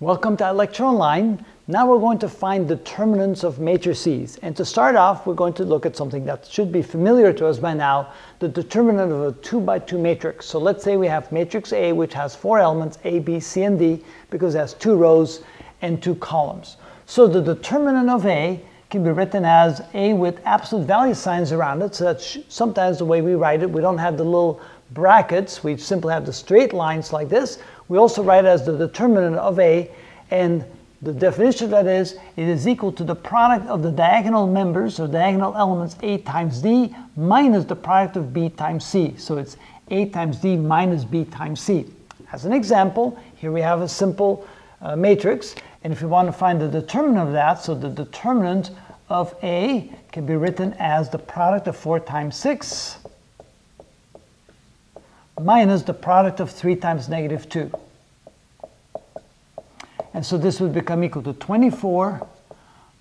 Welcome to ElectroOnline. Now we're going to find determinants of matrices. And to start off, we're going to look at something that should be familiar to us by now, the determinant of a 2x2 matrix. So let's say we have matrix A, which has four elements, A, B, C, and D, because it has two rows and two columns. So the determinant of A can be written as A with absolute value signs around it. So that's sometimes the way we write it. We don't have the little brackets. We simply have the straight lines like this. We also write it as the determinant of A, and the definition of that is, it is equal to the product of the diagonal members, or diagonal elements A times D, minus the product of B times C. So it's A times D minus B times C. As an example, here we have a simple matrix, and if you want to find the determinant of that, so the determinant of A can be written as the product of 4 times 6, minus the product of 3 times negative 2. And so this would become equal to 24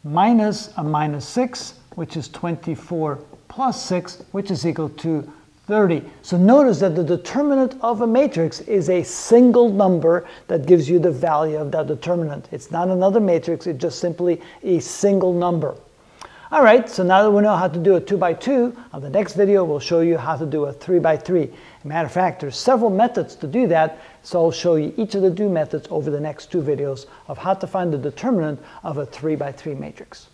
minus a minus 6, which is 24 plus 6, which is equal to 30. So notice that the determinant of a matrix is a single number that gives you the value of that determinant. It's not another matrix, it's just simply a single number. All right, so now that we know how to do a 2x2, on the next video we'll show you how to do a 3x3. Matter of fact, there's several methods to do that, so I'll show you each of the two methods over the next two videos of how to find the determinant of a 3x3 matrix.